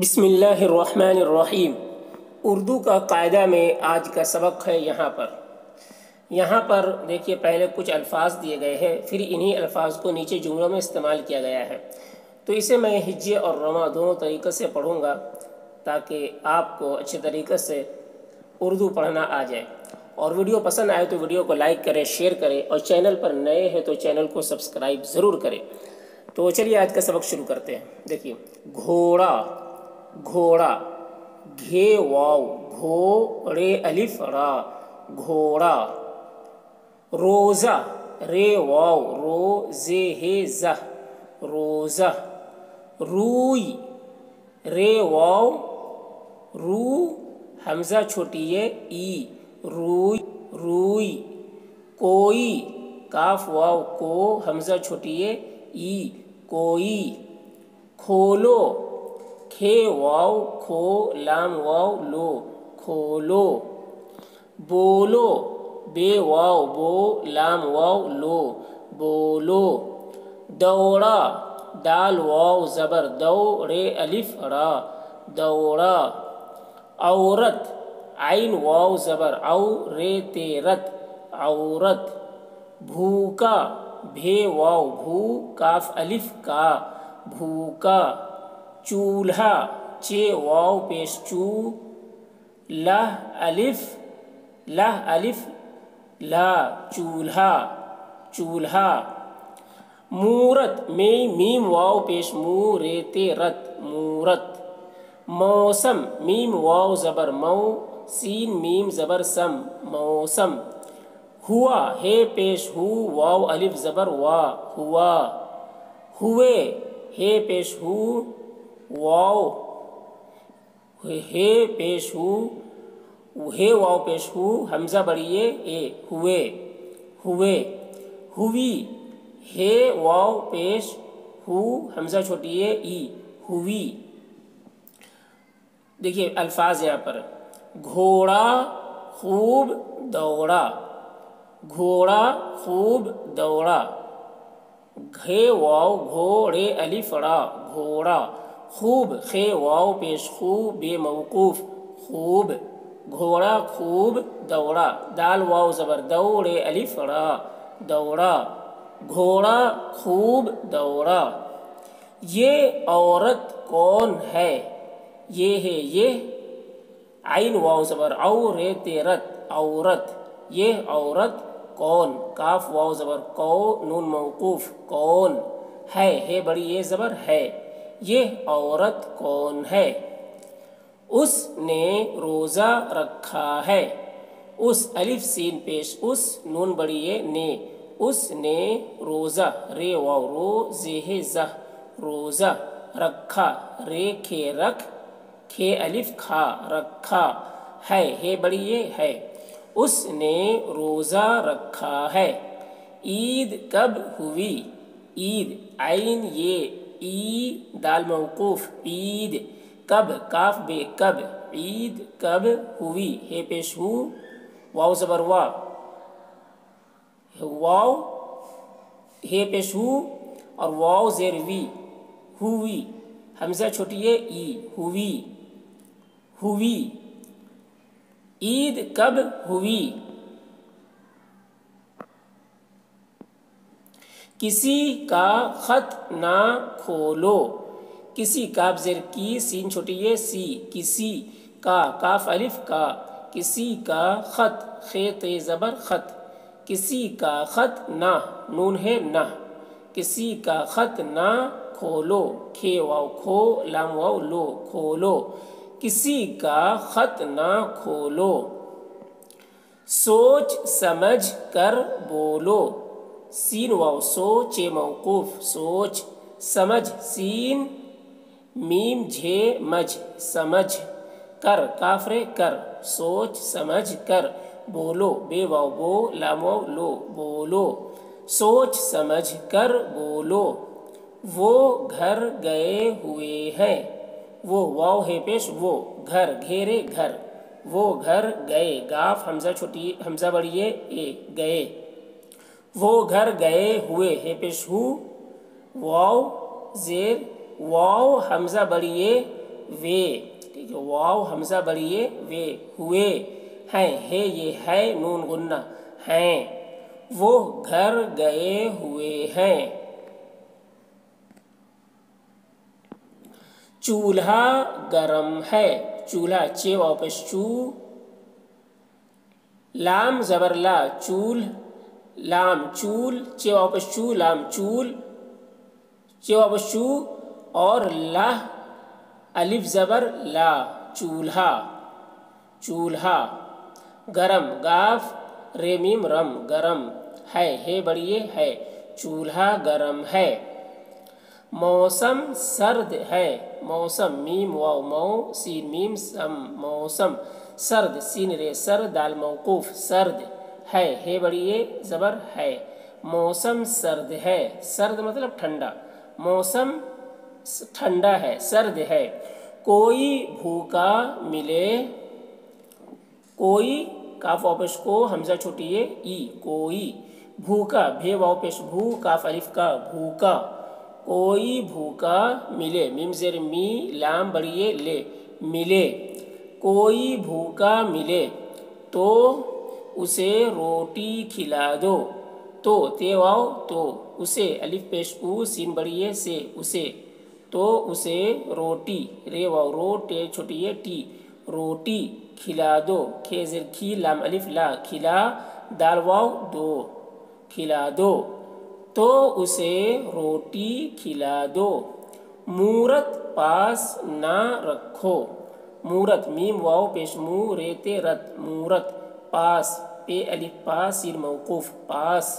बिस्मिल्लाहिर्रहमानिर्रहीम। उर्दू का कायदा में आज का सबक है। यहाँ पर देखिए, पहले कुछ अल्फाज दिए गए हैं, फिर इन्हीं अल्फाज को नीचे जुमलों में इस्तेमाल किया गया है। तो इसे मैं हिज्जे और रमा दोनों तरीक़े से पढ़ूँगा ताकि आपको अच्छे तरीक़े से उर्दू पढ़ना आ जाए। और वीडियो पसंद आए तो वीडियो को लाइक करें, शेयर करें, और चैनल पर नए हैं तो चैनल को सब्सक्राइब ज़रूर करें। तो चलिए आज का सबक शुरू करते हैं। देखिए, घोड़ा घोड़ा, घे वाव, घो रे अलिफ रा, घोड़ा। रोज़ा, रे वाव, रो जे हे जा, रोज़ा। रूई, रे वाव, रू हमजा छोटी है ई, रूई रूई। कोई, काफ वाव, को हमजा छोटी है ई, कोई। खोलो, खे वाव, खो लाम वाव लो, खोलो। बोलो, बे वाव, बो लाम वाव लो, बोलो। दौड़ा, दाल वाव ज़बर दौ रे अलिफ रा, दौड़ा। औरत, आइन वाव ज़बर औ रे तेरत, औरत। भूखा, भे वाव, भू काफ अलिफ का, भूखा। चूल्हा, चे वाव पेश चू लह अलिफ ला, चूल्हा चूल्हा। मूरत, में मीम वाव पेश मू रे ते रत, मूरत। मौसम, मीम वाव ज़बर मऊ सीन मीम ज़बर सम, मौसम। हुआ, हे पेश हु वाव अलिफ ज़बर वा, हुआ। हुए, हे पेश हु वाव, हे पेश हु, हे वाव पेश हु हमजा बड़ी ए, हुए हुए। हुई, हे वाव पेश हु हमजा छोटी है ई, हुई। देखिए अल्फाज यहाँ पर, घोड़ा खूब दौड़ा, घोड़ा खूब दौड़ा, घे वाव घोड़े अलिफ रा, घोड़ा। खूब, खे वाव पेश खूब बे मौकूफ, खूब। घोड़ा खूब दौड़ा, दाल वाव ज़बर दौड़े अलिफ रा, दौड़ा। घोड़ा खूब दौड़ा। ये औरत कौन है? ये है ये, आइन वाव ज़बर औ रे तेरत, औरत। ये औरत कौन, काफ वाव ज़बर कौ नून मौकूफ, कौन। है बड़ी ये ज़बर है, ये औरत कौन है। उसने रोज़ा रखा है, उस अलिफ सीन पेश उस नून बड़ी ये ने, उसने रोज़ा रे वाव रो जे ज़ह, रोज़ा। रखा, रे खे रख खे अलिफ खा, रखा। है बड़ी ये है, उसने रोज़ा रखा है। ईद कब हुई? ईद, आइन ये ई दाल मौकूफ, ईद। कब, काफ बे कब, ईद कब हुई, हे पेश हु वाव ज़बर वा, वाव हे पेश हु और वाव ज़ेर वी, हुई हमजा छोटी है ई, हुई हुई। ईद कब हुई? किसी का ख़त ना खोलो, किसी काफ ज़ेर की सीन छोटी ये सी, किसी का काफ अलिफ का, किसी का ख़त खे ते ज़बर ख़त, किसी का ख़त ना नून है ना, किसी का ख़त ना खोलो, खे वाव खो लाम वाव लो, खोलो। किसी का ख़त ना खोलो। सोच समझ कर बोलो, सीन वाव सोच मौकूफ, सोच। समझ, सीन मीम झे मज, समझ। कर, काफरे कर, सोच समझ कर। बोलो, बे वाव बो लाम वाव लो, बोलो। सोच समझ कर बोलो। वो घर गए हुए हैं, वो वाव है पेश वो, घर घेरे घर, वो घर गए, गाफ हमजा छोटी हमजा बड़ी है ए, गए। वो घर गए हुए है पेश हु वाव ज़ेर वाव हमजा बड़ी ए वे, ठीक है, वाव हमजा बड़ी ये वे, हुए, हैं, है ये है नून गुन्ना, हैं, वो घर गए हुए हैं। चूल्हा गरम है, चूल्हा चे वापस चू, लाम जबरला चूल, लाम चूल, चे वापस चू, लाम चूल, चे वापस चू, और ला अलिफ जबर ला, चूल्हा, चूल्हा। गरम गाफ रेमीम रम, गरम है बड़िए है, चूल्हा गरम है। मौसम सर्द है, मौसम मीम वाव मऊ सीन मीम सम, मौसम सर्द सीन रे सर दाल मौकूफ, सर्द है बड़िए ज़बर है, मौसम सर्द है, सर्द मतलब ठंडा, मौसम ठंडा है, सर्द है। कोई भूखा मिले, कोई काफ वापस को हमजा छोटिए ई, कोई भूखा भे वापस भू काफ अलिफ का भूखा, कोई भूखा मिले मीम ज़ेर मी लाम बड़िए ले मिले, कोई भूखा मिले तो उसे रोटी खिला दो, तो तेवाओ तो, उसे अलिफ पेश ऊ सीन बड़िए से उसे, तो उसे रोटी रे वाओ रोटे छोटिए टी, रोटी खिला दो, खे ज़ेर खी लाम अलिफ ला खिला दाल वाओ दो, खिला दो, तो उसे रोटी खिला दो। मूरत पास ना रखो, मूरत मीम वाओ पेश मू रेते रत, मूरत पास पे अलिफ पास सिर मौकूफ पास,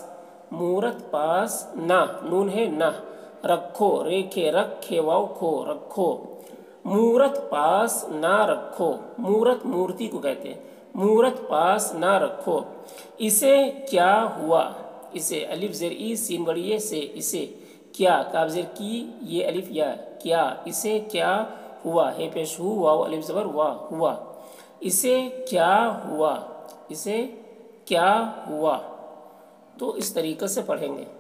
मूरत पास ना नून है ना, रखो रेखे रखे वाओ खो रखो, मूरत पास ना रखो, मूरत मूर्ति को कहते हैं, मूरत पास ना रखो। इसे क्या हुआ, इसे अलिफ ज़ेर ई सीन बड़ी से इसे, क्या काफ ज़ेर की ये अलिफ या, क्या इसे क्या हुआ है पेश हु वाओ अलिफ ज़बर वा हुआ, इसे क्या हुआ, इसे क्या हुआ। तो इस तरीक़े से पढ़ेंगे।